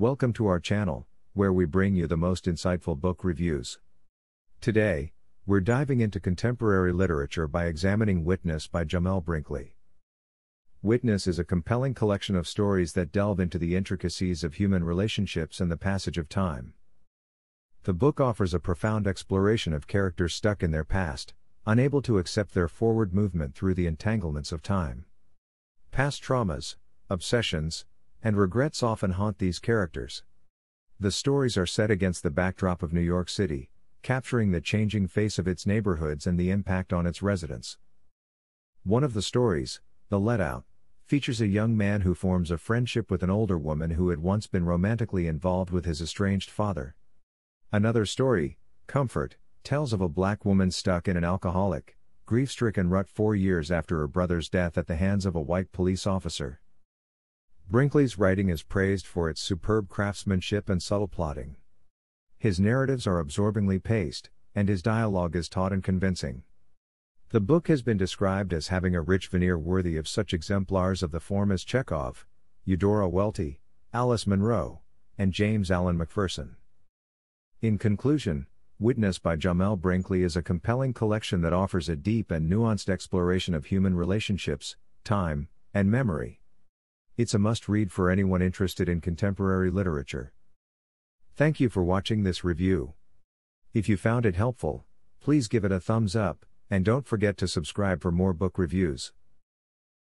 Welcome to our channel, where we bring you the most insightful book reviews. Today, we're diving into contemporary literature by examining Witness by Jamel Brinkley. Witness is a compelling collection of stories that delve into the intricacies of human relationships and the passage of time. The book offers a profound exploration of characters stuck in their past, unable to accept their forward movement through the entanglements of time. Past traumas, obsessions, and regrets often haunt these characters. The stories are set against the backdrop of New York City, capturing the changing face of its neighborhoods and the impact on its residents. One of the stories, The Let Out, features a young man who forms a friendship with an older woman who had once been romantically involved with his estranged father. Another story, Comfort, tells of a black woman stuck in an alcoholic, grief-stricken rut 4 years after her brother's death at the hands of a white police officer. Brinkley's writing is praised for its superb craftsmanship and subtle plotting. His narratives are absorbingly paced, and his dialogue is taut and convincing. The book has been described as having a rich veneer worthy of such exemplars of the form as Chekhov, Eudora Welty, Alice Munro, and James Alan McPherson. In conclusion, Witness by Jamel Brinkley is a compelling collection that offers a deep and nuanced exploration of human relationships, time, and memory. It's a must-read for anyone interested in contemporary literature. Thank you for watching this review. If you found it helpful, please give it a thumbs up, and don't forget to subscribe for more book reviews.